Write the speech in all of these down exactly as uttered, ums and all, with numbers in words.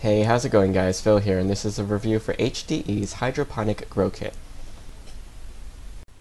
Hey, how's it going guys? Phil here, and this is a review for H D E's Hydroponic Grow Kit.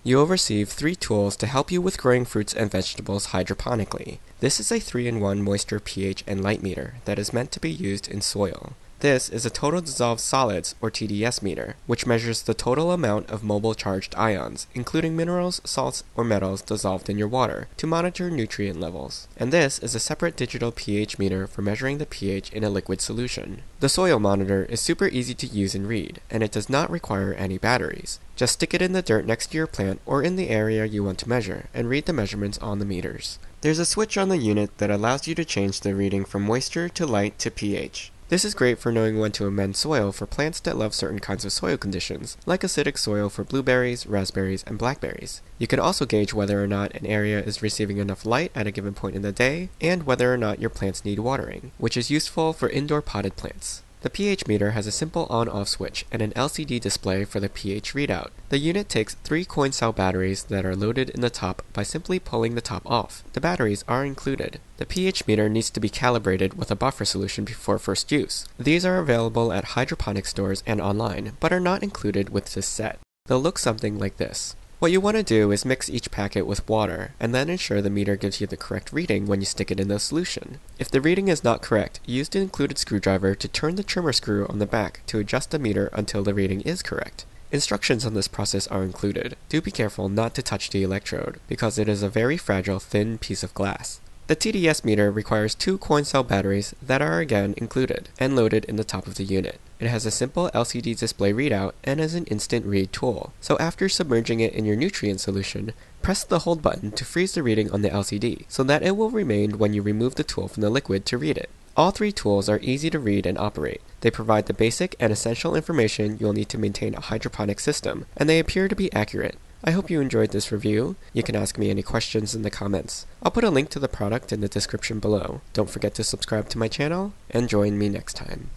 You'll receive three tools to help you with growing fruits and vegetables hydroponically. This is a three in one moisture, pH, and light meter that is meant to be used in soil. This is a total dissolved solids, or T D S meter, which measures the total amount of mobile charged ions, including minerals, salts, or metals dissolved in your water, to monitor nutrient levels. And this is a separate digital pH meter for measuring the pH in a liquid solution. The soil monitor is super easy to use and read, and it does not require any batteries. Just stick it in the dirt next to your plant or in the area you want to measure, and read the measurements on the meters. There's a switch on the unit that allows you to change the reading from moisture to light to pH. This is great for knowing when to amend soil for plants that love certain kinds of soil conditions, like acidic soil for blueberries, raspberries, and blackberries. You can also gauge whether or not an area is receiving enough light at a given point in the day, and whether or not your plants need watering, which is useful for indoor potted plants. The pH meter has a simple on-off switch and an L C D display for the pH readout. The unit takes three coin cell batteries that are loaded in the top by simply pulling the top off. The batteries are included. The pH meter needs to be calibrated with a buffer solution before first use. These are available at hydroponic stores and online, but are not included with this set. They'll look something like this. What you want to do is mix each packet with water, and then ensure the meter gives you the correct reading when you stick it in the solution. If the reading is not correct, use the included screwdriver to turn the trimmer screw on the back to adjust the meter until the reading is correct. Instructions on this process are included. Do be careful not to touch the electrode, because it is a very fragile, thin piece of glass. The T D S meter requires two coin cell batteries that are again included and loaded in the top of the unit. It has a simple L C D display readout and is an instant read tool, so after submerging it in your nutrient solution, press the hold button to freeze the reading on the L C D so that it will remain when you remove the tool from the liquid to read it. All three tools are easy to read and operate. They provide the basic and essential information you'll need to maintain a hydroponic system, and they appear to be accurate. I hope you enjoyed this review. You can ask me any questions in the comments. I'll put a link to the product in the description below. Don't forget to subscribe to my channel, and join me next time.